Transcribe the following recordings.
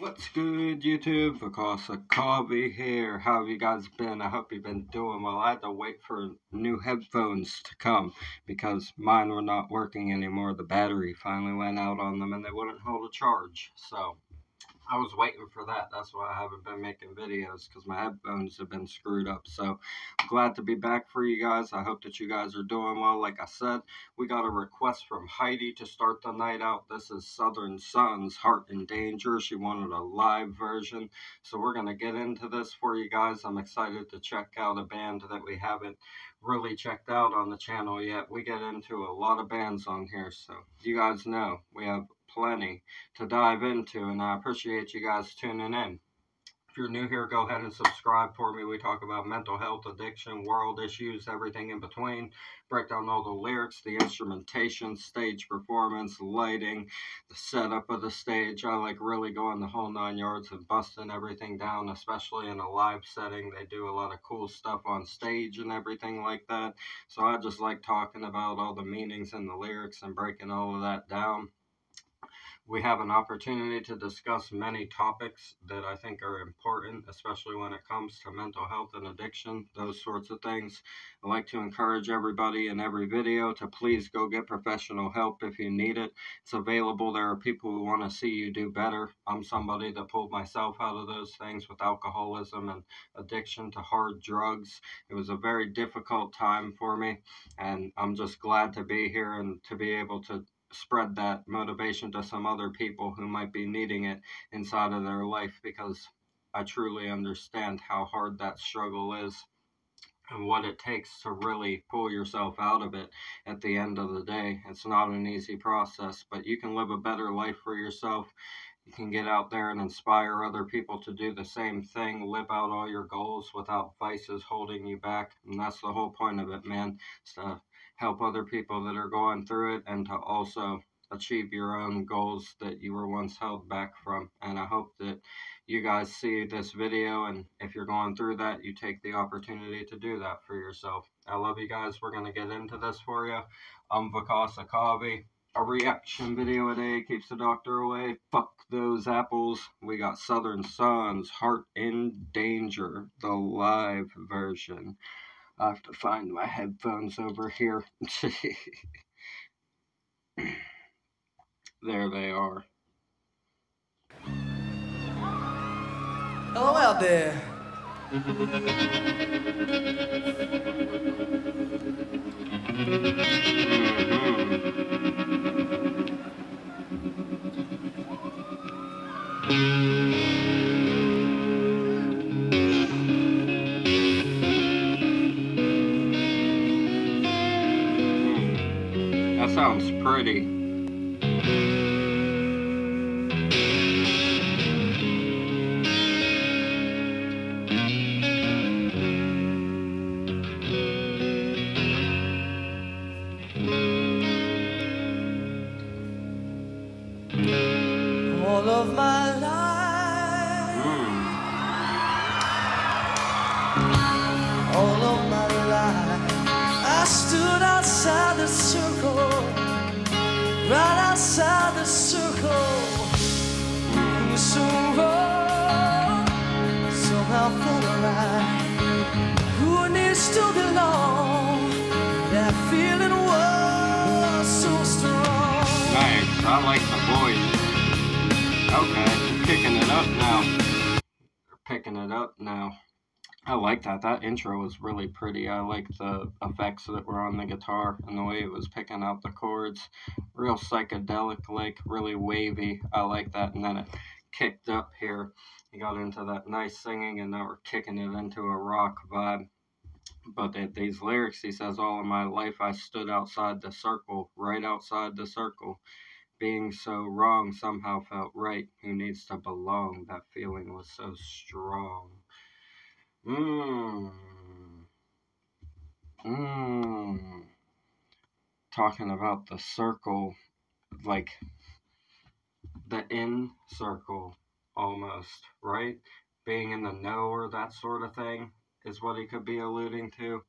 What's good, YouTube? Vakasakavi here. How have you guys been? I hope you've been doing well. I had to wait for new headphones to come because mine were not working anymore. The battery finally went out on them and they wouldn't hold a charge. So I was waiting for that. That's why I haven't been making videos, because my headphones have been screwed up. So I'm glad to be back for you guys. I hope that you guys are doing well. Like I said, we got a request from Heidi to start the night out. This is Southern Sons, Heart in Danger. She wanted a live version. So we're going to get into this for you guys. I'm excited to check out a band that we haven't really checked out on the channel yet. We get into a lot of bands on here. So you guys know we have plenty to dive into, and I appreciate you guys tuning in. If you're new here, go ahead and subscribe for me. We talk about mental health, addiction, world issues, everything in between. Break down all the lyrics, the instrumentation, stage performance, lighting, the setup of the stage. I like really going the whole 9 yards and busting everything down, especially in a live setting. They do a lot of cool stuff on stage and everything like that. So I just like talking about all the meanings and the lyrics and breaking all of that down. We have an opportunity to discuss many topics that I think are important, especially when it comes to mental health and addiction, those sorts of things. I like to encourage everybody in every video to please go get professional help if you need it. It's available. There are people who want to see you do better. I'm somebody that pulled myself out of those things with alcoholism and addiction to hard drugs. It was a very difficult time for me, and I'm just glad to be here and to be able to spread that motivation to some other people who might be needing it inside of their life, because I truly understand how hard that struggle is and what it takes to really pull yourself out of it at the end of the day. It's not an easy process, but you can live a better life for yourself. You can get out there and inspire other people to do the same thing, live out all your goals without vices holding you back. And that's the whole point of it, man. It's to help other people that are going through it and to also achieve your own goals that you were once held back from. And I hope that you guys see this video, and if you're going through that, you take the opportunity to do that for yourself. I love you guys. We're going to get into this for you. I'm Vakasakavi. A reaction video a day keeps the doctor away. Fuck those apples. We got Southern Sons, Heart in Danger, the live version. I have to find my headphones over here. There they are. Hello out there. That sounds pretty. All of my life, all of my life, I stood outside the circle, right outside the circle. It was so wrong, somehow felt alright. Who needs to belong? That feeling was so strong. Nice, I like the voice. Okay, picking it up now. Picking it up now. I like that. That intro was really pretty. I like the effects that were on the guitar and the way it was picking out the chords. Real psychedelic, like really wavy. I like that. And then it kicked up here. You got into that nice singing, and now we're kicking it into a rock vibe. But at these lyrics, he says, all of my life I stood outside the circle, right outside the circle. Being so wrong somehow felt right. Who needs to belong? That feeling was so strong. Talking about the circle, like the in circle almost, right? Being in the know or that sort of thing is what he could be alluding to.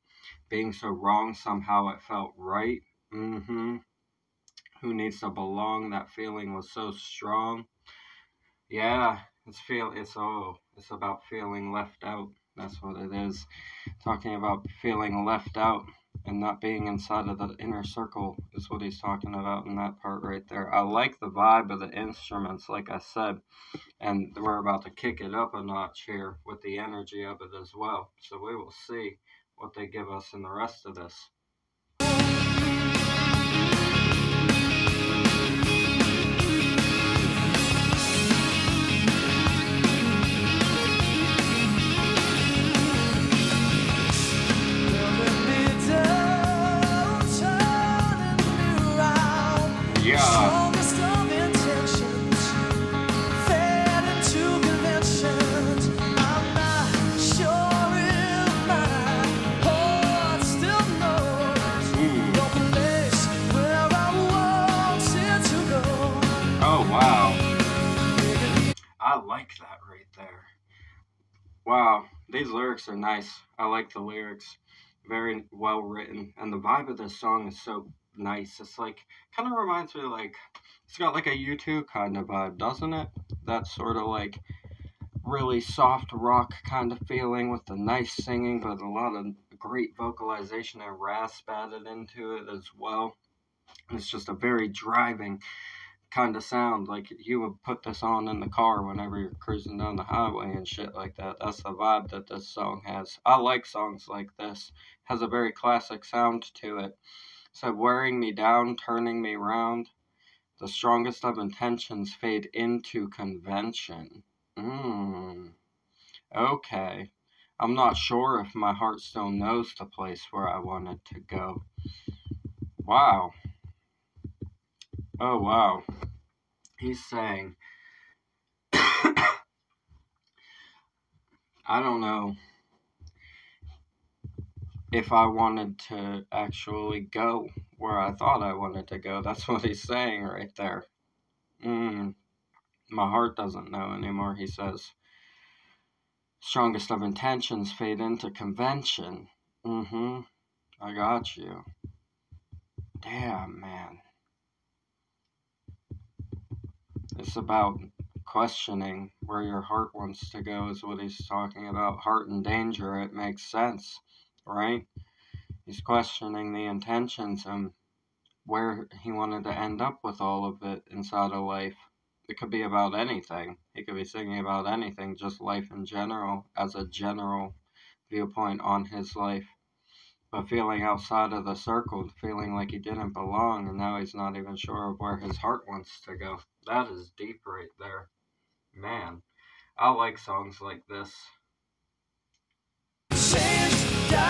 Being so wrong somehow it felt right. Who needs to belong? That feeling was so strong. Yeah, It's about feeling left out. That's what it is. Talking about feeling left out and not being inside of the inner circle is what he's talking about in that part right there. I like the vibe of the instruments, like I said, and we're about to kick it up a notch here with the energy of it as well. So we will see what they give us in the rest of this. Wow, these lyrics are nice. I like the lyrics. Very well written. And the vibe of this song is so nice. It's like, kind of reminds me of like, it's got like a U2 kind of vibe, doesn't it? That sort of like really soft rock kind of feeling with the nice singing, but a lot of great vocalization and rasp added into it as well. And it's just a very driving kind of sound, like you would put this on in the car whenever you're cruising down the highway and shit like that. That's the vibe that this song has. I like songs like this. It has a very classic sound to it. So wearing me down, turning me round, the strongest of intentions fade into convention. Okay. I'm not sure if my heart still knows the place where I wanted to go. Wow. Oh, wow. He's saying, I don't know if I wanted to actually go where I thought I wanted to go. That's what he's saying right there. My heart doesn't know anymore, he says. Strongest of intentions fade into convention. I got you. Damn, man. It's about questioning where your heart wants to go is what he's talking about. Heart in danger, it makes sense, right? He's questioning the intentions and where he wanted to end up with all of it inside of life. It could be about anything. He could be singing about anything, just life in general, as a general viewpoint on his life. But feeling outside of the circle, feeling like he didn't belong, and now he's not even sure of where his heart wants to go. That is deep right there. Man, I like songs like this.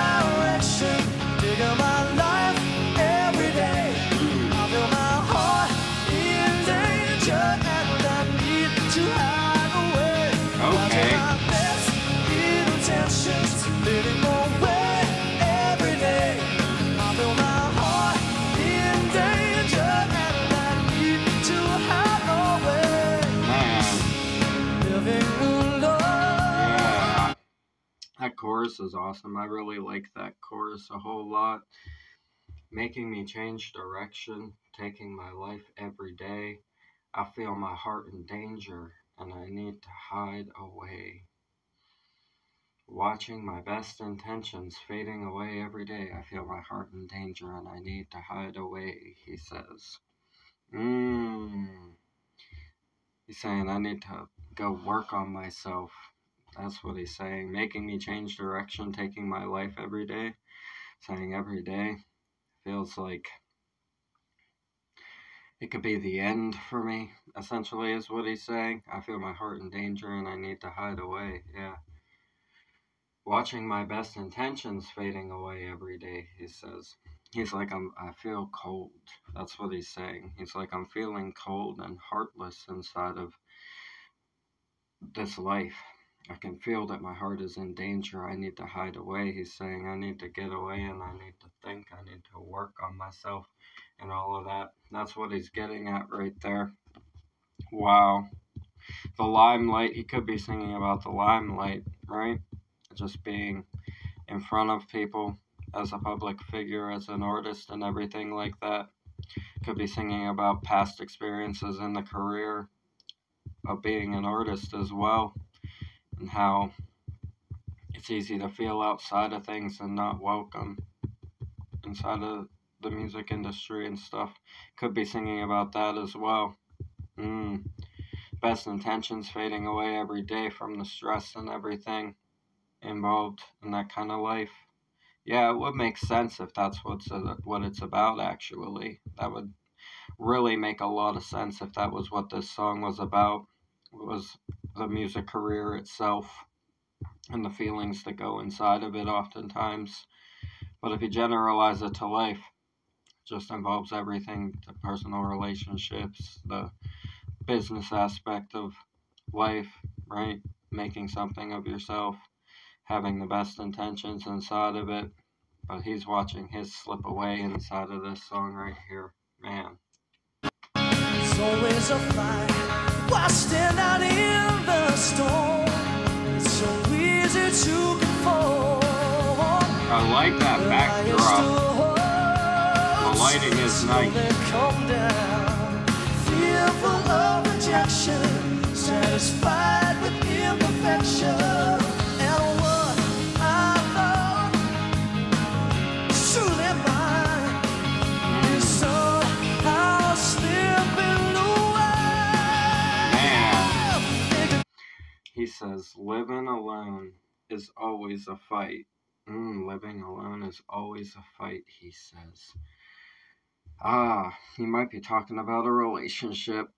Change direction, dig up my life every day. I feel my heart in danger, and I need to hide away. Okay. I got my best intentions, living my way. That chorus is awesome. I really like that chorus a whole lot. Making me change direction, taking my life every day. I feel my heart in danger, and I need to hide away. Watching my best intentions fading away every day. I feel my heart in danger, and I need to hide away, he says. He's saying I need to go work on myself. That's what he's saying. Making me change direction, taking my life every day. Saying every day feels like it could be the end for me, essentially, is what he's saying. I feel my heart in danger and I need to hide away. Yeah. Watching my best intentions fading away every day, he says. He's like, I feel cold. That's what he's saying. He's like, I'm feeling cold and heartless inside of this life. I can feel that my heart is in danger. I need to hide away. He's saying I need to get away and I need to think. I need to work on myself and all of that. That's what he's getting at right there. Wow. The limelight. He could be singing about the limelight, right? Just being in front of people as a public figure, as an artist and everything like that. Could be singing about past experiences in the career. of being an artist as well, and how it's easy to feel outside of things and not welcome inside of the music industry and stuff. Could be singing about that as well. Best intentions fading away every day from the stress and everything involved in that kind of life. Yeah, it would make sense if that's what it's about, actually. That would really make a lot of sense if that was what this song was about. It was the music career itself and the feelings that go inside of it oftentimes. But if you generalize it to life, it just involves everything, the personal relationships, the business aspect of life, right? Making something of yourself, having the best intentions inside of it. But he's watching his slip away inside of this song right here, man. It's always a fight while standing out in the storm. It's so easy to conform. I like that backdrop. The lighting is nice. Fearful of rejection, satisfied with imperfection, and what I know is truly mine is somehow slipping away. He says, living alone is always a fight. Living alone is always a fight, he says. Ah, he might be talking about a relationship.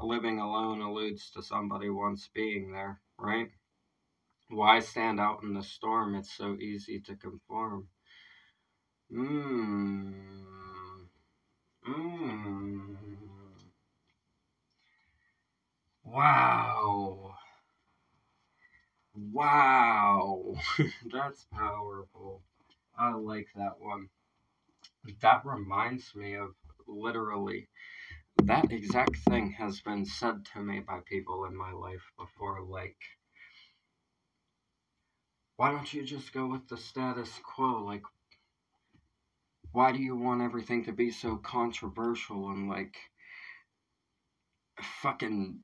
Living alone alludes to somebody once being there, right? Why stand out in the storm? It's so easy to conform. Wow. That's powerful. I like that one. That reminds me of, literally, that exact thing has been said to me by people in my life before, like, why don't you just go with the status quo? Like, why do you want everything to be so controversial and, like, fucking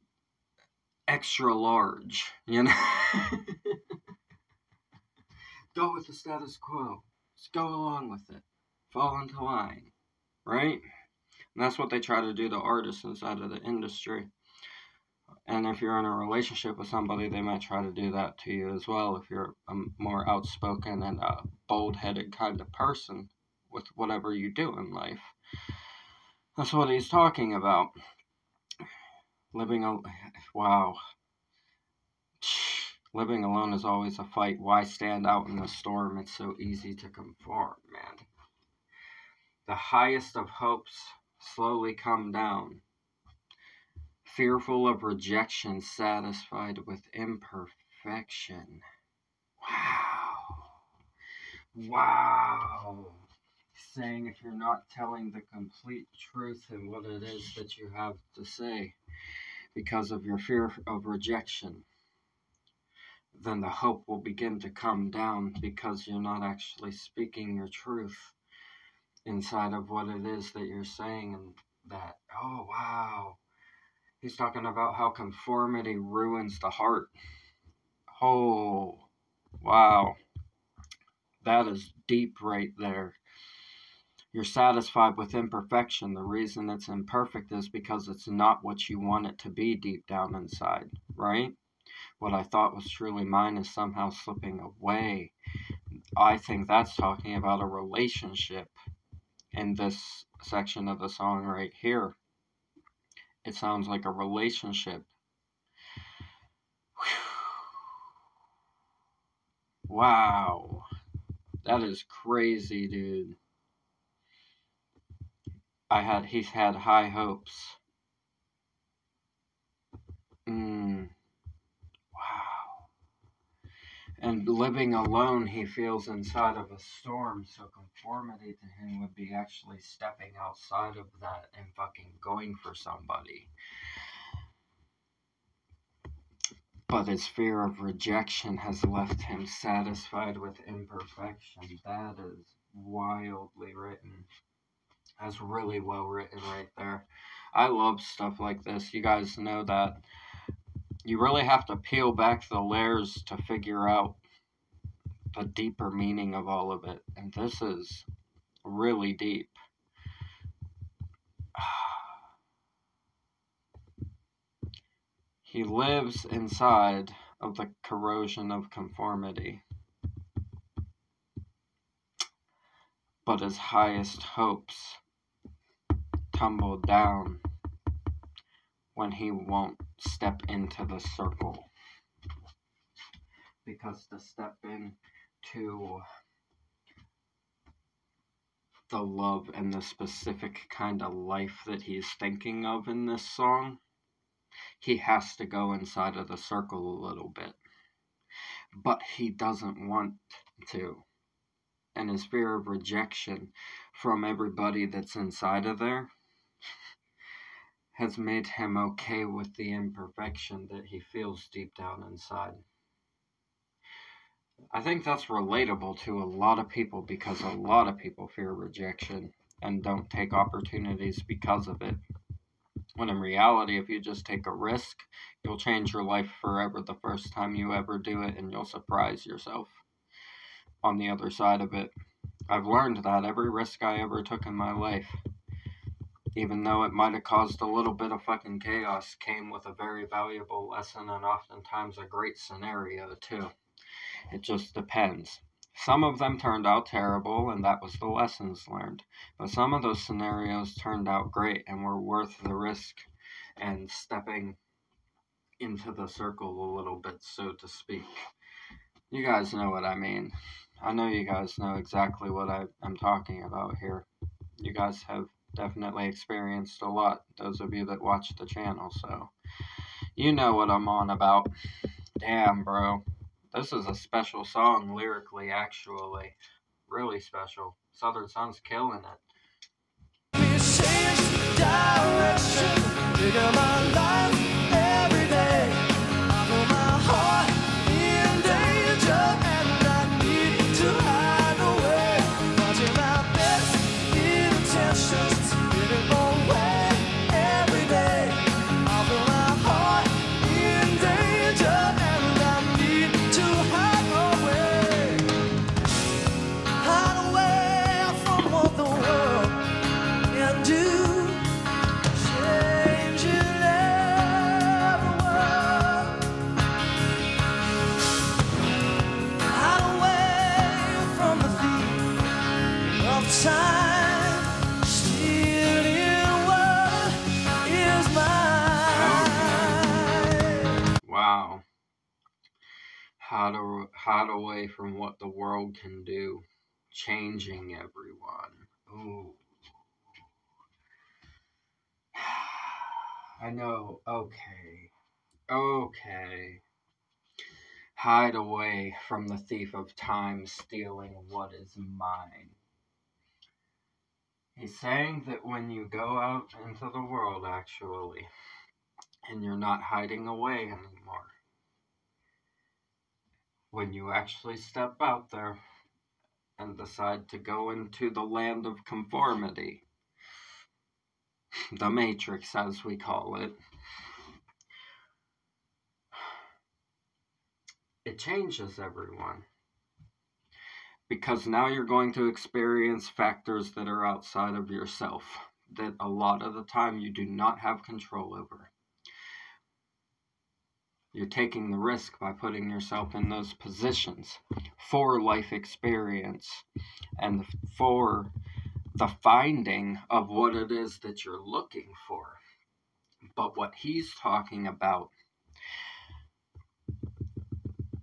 extra large, you know? Go with the status quo. Just go along with it. Fall into line, right? And that's what they try to do to artists inside of the industry. And if you're in a relationship with somebody, they might try to do that to you as well, if you're a more outspoken and a bold-headed kind of person with whatever you do in life. That's what he's talking about. Living alone. Wow. Living alone is always a fight. Why stand out in the storm? It's so easy to conform, man. The highest of hopes slowly come down. Fearful of rejection, satisfied with imperfection. Wow. Saying if you're not telling the complete truth in what it is that you have to say because of your fear of rejection, then the hope will begin to come down because you're not actually speaking your truth inside of what it is that you're saying. And that, oh wow, he's talking about how conformity ruins the heart. Oh wow, that is deep right there. You're satisfied with imperfection. The reason it's imperfect is because it's not what you want it to be deep down inside, right? What I thought was truly mine is somehow slipping away. I think that's talking about a relationship in this section of the song right here. It sounds like a relationship. Whew. Wow. That is crazy, dude. He's had high hopes. Wow. And living alone, he feels inside of a storm, so conformity to him would be actually stepping outside of that and fucking going for somebody. But his fear of rejection has left him satisfied with imperfection. That is wildly written. That's really well written right there. I love stuff like this. You guys know that. You really have to peel back the layers to figure out the deeper meaning of all of it. And this is really deep. He lives inside of the corrosion of conformity, but his highest hopes tumble down when he won't step into the circle. Because to step into the love and the specific kind of life that he's thinking of in this song, he has to go inside of the circle a little bit. But he doesn't want to. And his fear of rejection from everybody that's inside of there has made him okay with the imperfection that he feels deep down inside. I think that's relatable to a lot of people, because a lot of people fear rejection and don't take opportunities because of it. When in reality, if you just take a risk, you'll change your life forever the first time you ever do it, and you'll surprise yourself on the other side of it. I've learned that every risk I ever took in my life, even though it might have caused a little bit of fucking chaos, came with a very valuable lesson and oftentimes a great scenario too. It just depends. Some of them turned out terrible, and that was the lessons learned. But some of those scenarios turned out great and were worth the risk and stepping into the circle a little bit, so to speak. You guys know what I mean. I know you guys know exactly what I'm talking about here. You guys have definitely experienced a lot, those of you that watch the channel, so you know what I'm on about. Damn, bro. This is a special song lyrically, actually. Really special. Southern Sons killing it. This is the direction. Pick up my life every day. I feel my heart in danger, and I need to hide away. Watching my best intentions. Hide away from what the world can do, changing everyone. Ooh. I know, okay. Hide away from the thief of time, stealing what is mine. He's saying that when you go out into the world, actually, and you're not hiding away anymore, when you actually step out there and decide to go into the land of conformity, the Matrix as we call it, it changes everyone. Because now you're going to experience factors that are outside of yourself, that a lot of the time you do not have control over. You're taking the risk by putting yourself in those positions for life experience and for the finding of what it is that you're looking for. But what he's talking about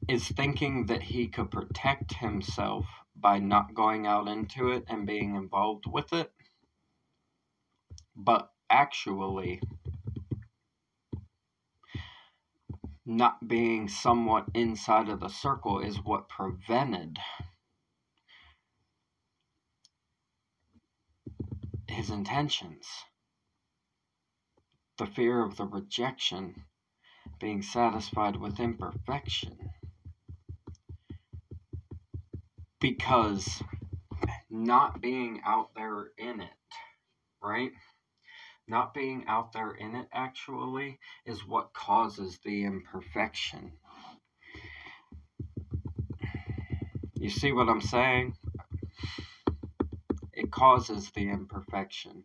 is thinking that he could protect himself by not going out into it and being involved with it. But actually, not being somewhat inside of the circle is what prevented his intentions. The fear of the rejection being satisfied with imperfection. Because not being out there in it, right? Not being out there in it, actually, is what causes the imperfection. You see what I'm saying? It causes the imperfection.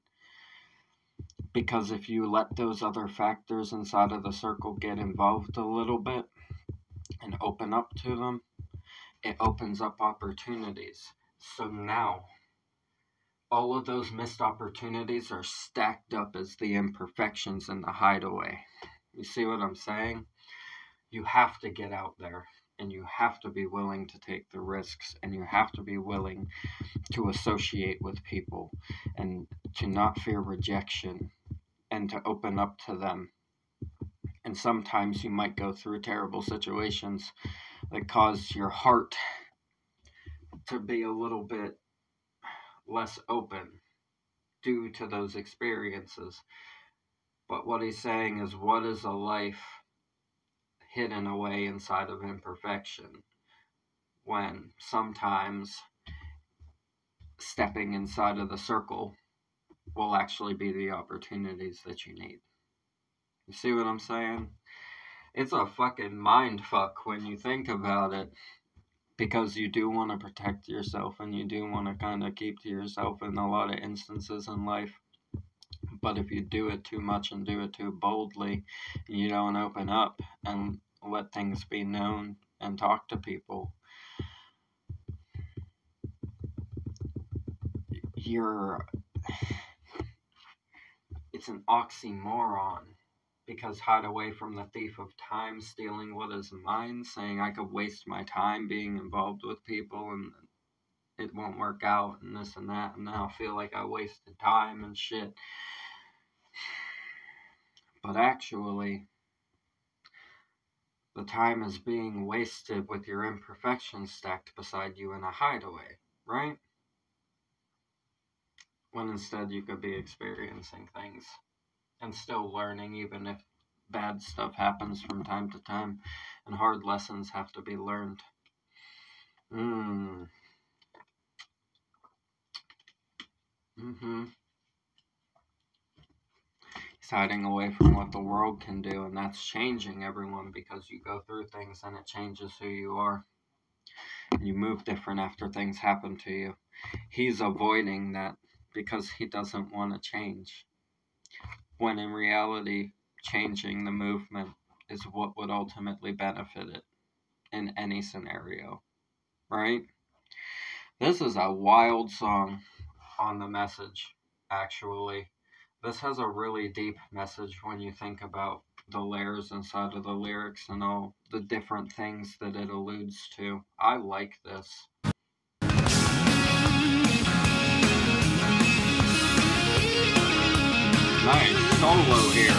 Because if you let those other factors inside of the circle get involved a little bit and open up to them, it opens up opportunities. So now, all of those missed opportunities are stacked up as the imperfections in the hideaway. You see what I'm saying? You have to get out there, and you have to be willing to take the risks, and you have to be willing to associate with people, and to not fear rejection, and to open up to them. And sometimes you might go through terrible situations that cause your heart to be a little bit less open due to those experiences. But what he's saying is, what is a life hidden away inside of imperfection, when sometimes stepping inside of the circle will actually be the opportunities that you need? You see what I'm saying? It's a fucking mind fuck when you think about it, because you do want to protect yourself, and you do want to kind of keep to yourself in a lot of instances in life. But if you do it too much and do it too boldly, you don't open up and let things be known and talk to people, it's an oxymoron. Because hide away from the thief of time, stealing what is mine, saying I could waste my time being involved with people and it won't work out and this and that, and then I'll feel like I wasted time and shit. But actually, the time is being wasted with your imperfections stacked beside you in a hideaway, right? When instead you could be experiencing things and still learning, even if bad stuff happens from time to time, and hard lessons have to be learned. He's hiding away from what the world can do, and that's changing everyone, because you go through things and it changes who you are. And you move different after things happen to you. He's avoiding that because he doesn't want to change, when in reality, changing the movement is what would ultimately benefit it in any scenario, right? This is a wild song on the message, actually. This has a really deep message when you think about the layers inside of the lyrics and all the different things that it alludes to. I like this. Nice solo here.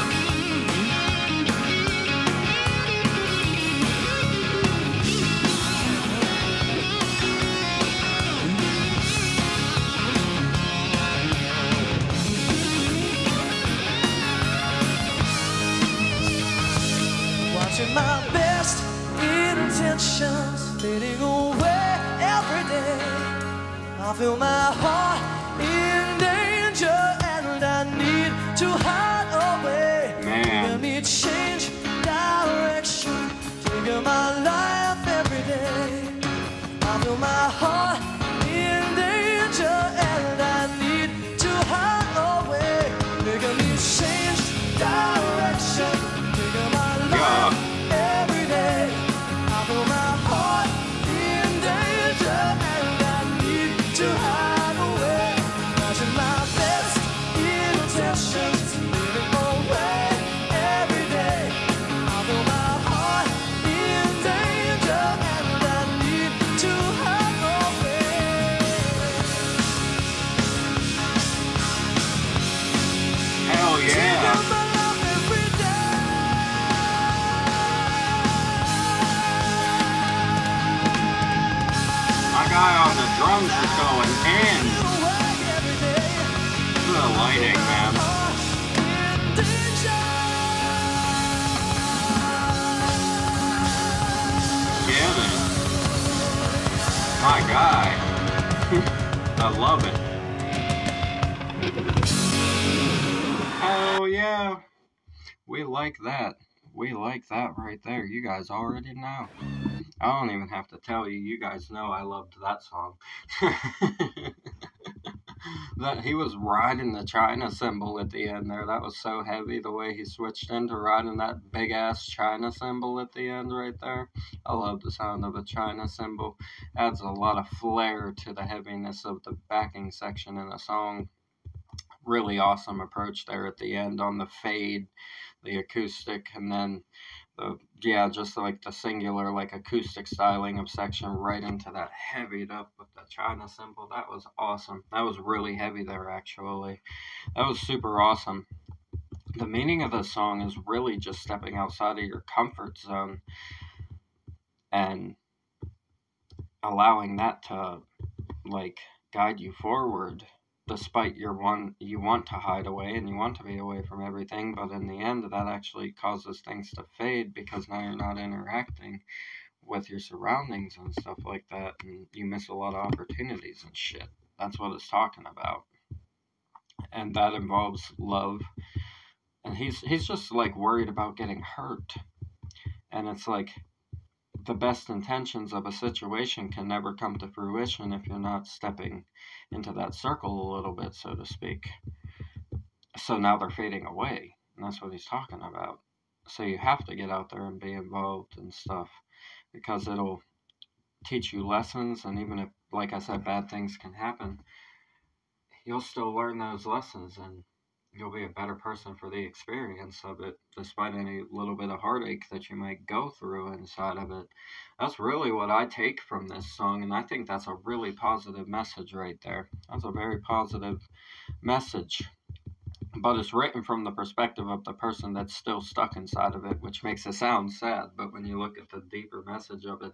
Watching my best intentions fading away every day, I feel my heart in danger. To hide away, let me change direction. Figure my life every day. I feel my heart in danger, and I need to hide away. Let me change direction. Figure my life every day. I feel my heart in danger, and I need to hide away. Imagine my best intention. Drums is going in. The lighting, man. Get it. My guy. I love it. So yeah, we like that. We like that right there. You guys already know. I don't even have to tell you. You guys know I loved that song. That he was riding the China symbol at the end there. That was so heavy the way he switched into riding that big ass China symbol at the end right there. I love the sound of a China symbol. Adds a lot of flair to the heaviness of the backing section in a song. Really awesome approach there at the end on the fade, the acoustic, and then the, yeah, just like the singular, like acoustic styling of section right into that heavied up with the China symbol. That was awesome. That was really heavy there, actually. That was super awesome. The meaning of this song is really just stepping outside of your comfort zone and allowing that to, like, guide you forward. Despite you want to hide away and you want to be away from everything, but in the end that actually causes things to fade because now you're not interacting with your surroundings and stuff like that, and you miss a lot of opportunities and shit. That's what it's talking about, and that involves love. And he's just like worried about getting hurt, and it's like the best intentions of a situation can never come to fruition if you're not stepping into that circle a little bit, so to speak. So now they're fading away, and that's what he's talking about. So you have to get out there and be involved and stuff, because it'll teach you lessons, and even if, like I said, bad things can happen, you'll still learn those lessons, and you'll be a better person for the experience of it, despite any little bit of heartache that you might go through inside of it. That's really what I take from this song, and I think that's a really positive message right there. That's a very positive message. But it's written from the perspective of the person that's still stuck inside of it, which makes it sound sad. But when you look at the deeper message of it,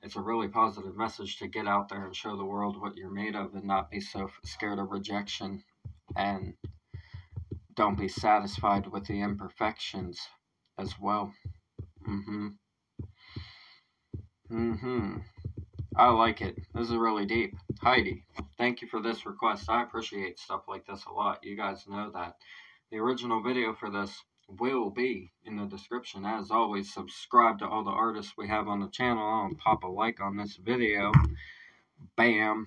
it's a really positive message to get out there and show the world what you're made of, and not be so scared of rejection, and don't be satisfied with the imperfections as well. I like it. This is really deep. Heidi, thank you for this request. I appreciate stuff like this a lot. You guys know that. The original video for this will be in the description. As always, subscribe to all the artists we have on the channel, and pop a like on this video. Bam.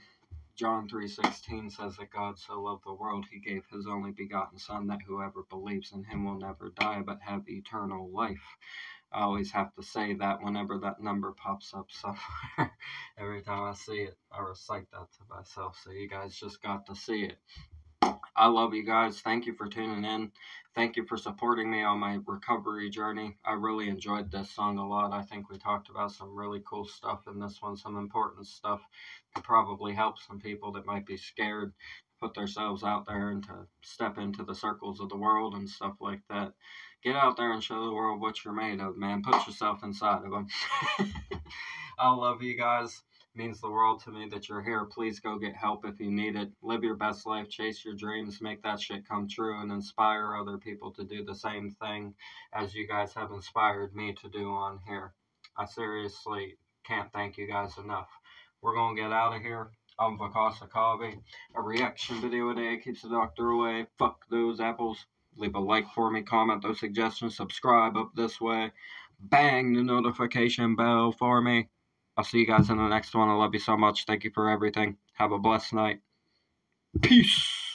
John 3:16 says that God so loved the world, he gave his only begotten son, that whoever believes in him will never die but have eternal life. I always have to say that whenever that number pops up somewhere. Every time I see it, I recite that to myself. So you guys just got to see it. I love you guys. Thank you for tuning in. Thank you for supporting me on my recovery journey. I really enjoyed this song a lot. I think we talked about some really cool stuff in this one, some important stuff that probably helps some people that might be scared to put themselves out there and to step into the circles of the world and stuff like that. Get out there and show the world what you're made of, man. Put yourself inside of them. I love you guys. Means the world to me that you're here. Please go get help if you need it. Live your best life. Chase your dreams. Make that shit come true, and inspire other people to do the same thing as you guys have inspired me to do on here. I seriously can't thank you guys enough. We're going to get out of here. I'm Vakasakavi. A reaction video a day keeps the doctor away. Fuck those apples. Leave a like for me. Comment those suggestions. Subscribe up this way. Bang the notification bell for me. I'll see you guys in the next one. I love you so much. Thank you for everything. Have a blessed night. Peace.